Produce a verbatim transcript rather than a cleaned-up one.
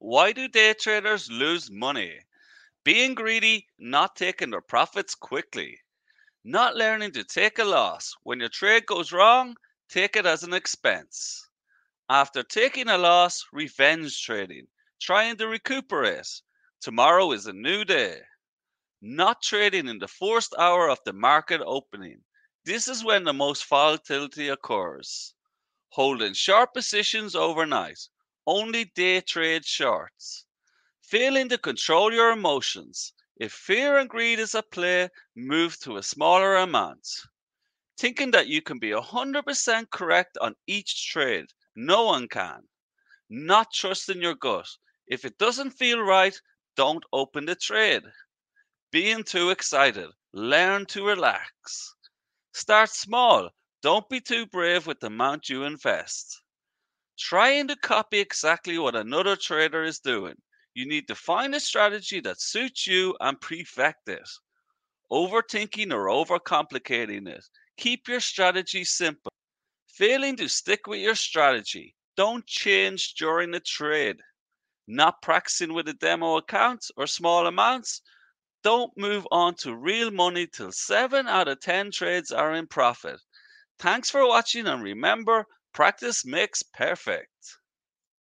Why do day traders lose money? Being greedy, not taking their profits quickly. Not learning to take a loss. When your trade goes wrong, take it as an expense. After taking a loss, revenge trading. Trying to recuperate. Tomorrow is a new day. Not trading in the first hour of the market opening. This is when the most volatility occurs. Holding short positions overnight. Only day trade shorts. Failing to control your emotions. If fear and greed is at play, move to a smaller amount. Thinking that you can be one hundred percent correct on each trade. No one can. Not trusting your gut. If it doesn't feel right, don't open the trade. Being too excited. Learn to relax. Start small. Don't be too brave with the amount you invest. Trying to copy exactly what another trader is doing. You need to find a strategy that suits you and perfect it. Overthinking or overcomplicating it. Keep your strategy simple. Failing to stick with your strategy. Don't change during the trade. Not practicing with a demo account or small amounts. Don't move on to real money till seven out of ten trades are in profit. Thanks for watching, and remember, practice makes perfect.